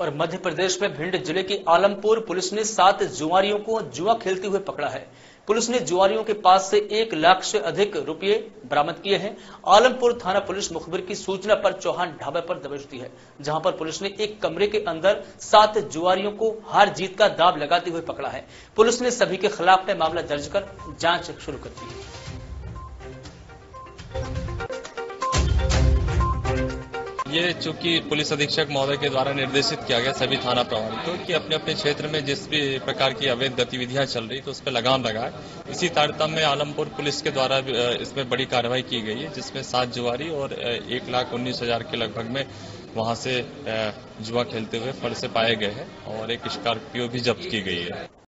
और मध्य प्रदेश में भिंड जिले के आलमपुर पुलिस ने 7 जुआरियों को जुआ खेलते हुए पकड़ा है। पुलिस ने जुआरियों के पास से 1 लाख से अधिक रुपए बरामद किए हैं। आलमपुर थाना पुलिस मुखबिर की सूचना पर चौहान ढाबे पर दबिश दी है, जहां पर पुलिस ने एक कमरे के अंदर 7 जुआरियों को हार जीत का दांव लगाते हुए पकड़ा है। पुलिस ने सभी के खिलाफ में मामला दर्ज कर जांच शुरू कर दी है। ये चूंकि पुलिस अधीक्षक महोदय के द्वारा निर्देशित किया गया सभी थाना प्रभारियों को कि अपने अपने क्षेत्र में जिस भी प्रकार की अवैध गतिविधियां चल रही तो उस पर लगाम लगाए। इसी तारतम्य में आलमपुर पुलिस के द्वारा इसमें बड़ी कार्रवाई की गई है, जिसमें 7 जुआरी और 1,19,000 के लगभग में वहां से जुआ खेलते हुए फंसे पाए गए हैं और एक स्कॅार्पियो भी जब्त की गई है।